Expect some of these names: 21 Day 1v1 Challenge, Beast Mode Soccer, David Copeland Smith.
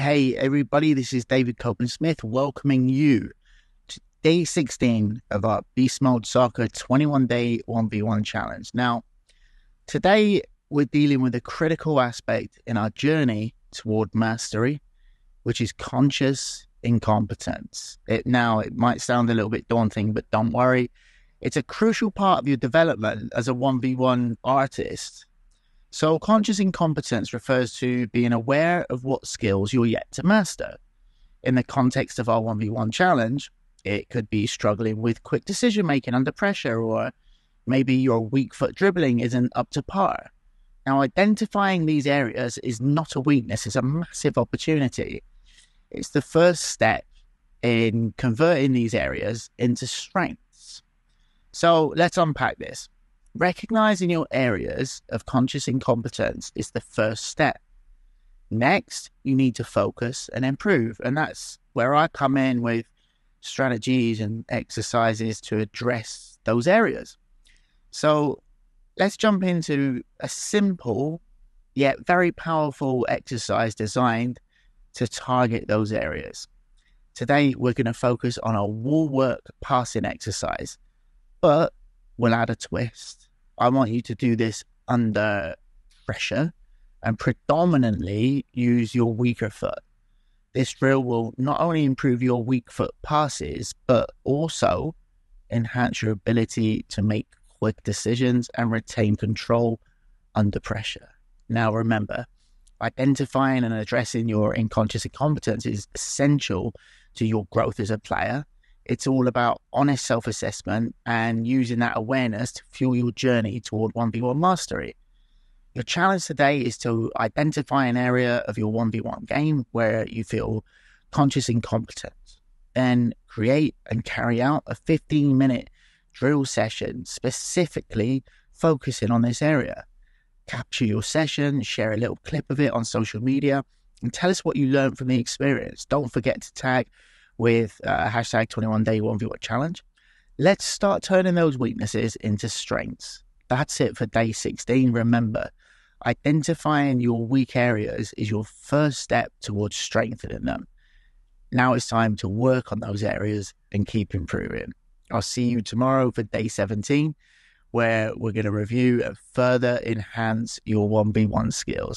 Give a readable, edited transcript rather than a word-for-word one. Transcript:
Hey everybody, this is David Copeland Smith welcoming you to day 16 of our Beast Mode Soccer 21-day 1v1 challenge. Now, today we're dealing with a critical aspect in our journey toward mastery, which is conscious incompetence. It might sound a little bit daunting, but don't worry. It's a crucial part of your development as a 1v1 artist. So conscious incompetence refers to being aware of what skills you're yet to master. In the context of our 1v1 challenge, it could be struggling with quick decision-making under pressure, or maybe your weak foot dribbling isn't up to par. Now, identifying these areas is not a weakness, it's a massive opportunity. It's the first step in converting these areas into strengths. So let's unpack this. Recognizing your areas of conscious incompetence is the first step. Next, you need to focus and improve. And that's where I come in with strategies and exercises to address those areas. So let's jump into a simple yet very powerful exercise designed to target those areas. Today, we're going to focus on a wall work passing exercise, but we'll add a twist. I want you to do this under pressure and predominantly use your weaker foot. This drill will not only improve your weak foot passes, but also enhance your ability to make quick decisions and retain control under pressure. Now remember, identifying and addressing your conscious incompetence is essential to your growth as a player. It's all about honest self-assessment and using that awareness to fuel your journey toward 1v1 mastery. Your challenge today is to identify an area of your 1v1 game where you feel conscious incompetence. Then create and carry out a 15-minute drill session specifically focusing on this area. Capture your session, share a little clip of it on social media, and tell us what you learned from the experience. Don't forget to tag with hashtag 21-day 1v1 challenge. Let's start turning those weaknesses into strengths. That's it for day 16. Remember, identifying your weak areas is your first step towards strengthening them. Now it's time to work on those areas and keep improving. I'll see you tomorrow for day 17, where we're going to review and further enhance your 1v1 skills.